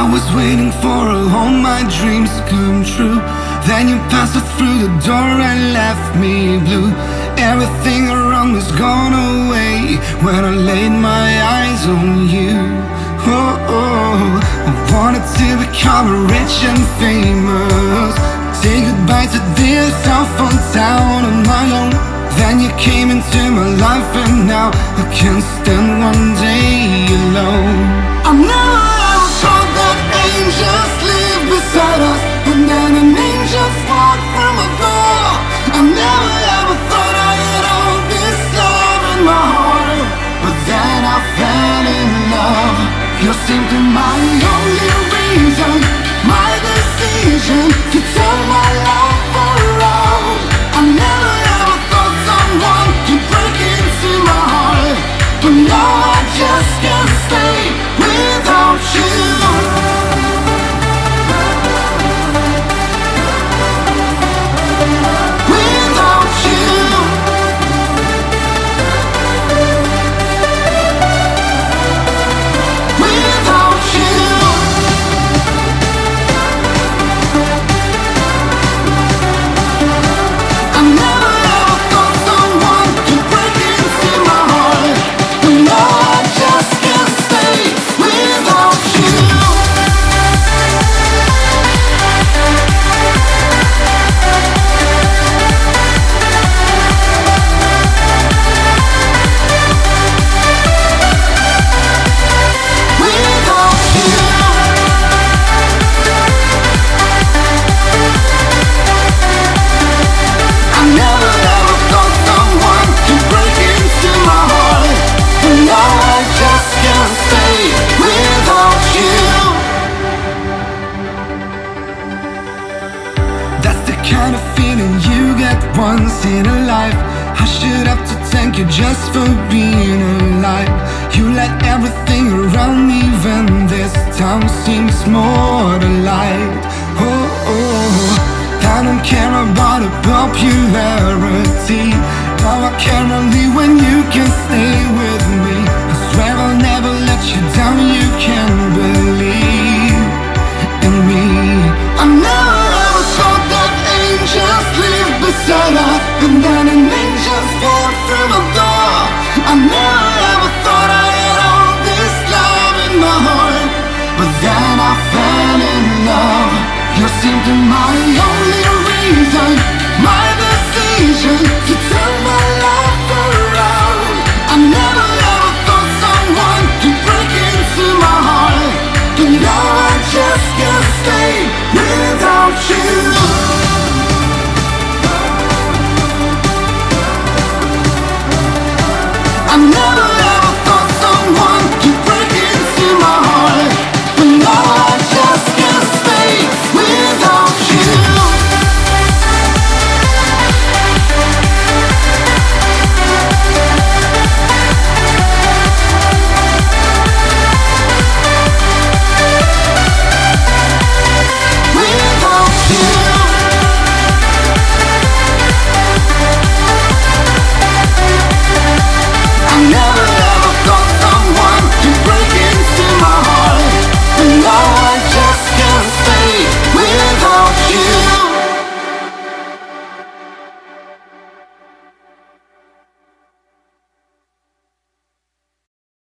I was waiting for all my dreams to come true. Then you passed through the door and left me blue. Everything around was gone away when I laid my eyes on you. Oh, oh. I wanted to become rich and famous, say goodbye to this cell phone town on my own. Then you came into my life and now I can't stand one day alone. I'm now out of that angels live beside us, and then an angel walk from a door. I never ever thought I had all this love in my heart, but then I fell in love. You're simply my only reason, my decision to turn my life around. I never ever thought someone could break into my heart, but now I just can't stay without you. Once in a life, I should have to thank you just for being alive. You let everything around me, even this time seems more alive. Oh, oh, I don't care about the popularity. Now I care only when you can stay with me. I swear I'll never let you down, you can believe in me. I never ever thought that angels live beside us, and then an angel walked through my door. I never ever thought I had all this love in my heart, but then I fell in love. You seemed to my only reason, my decision to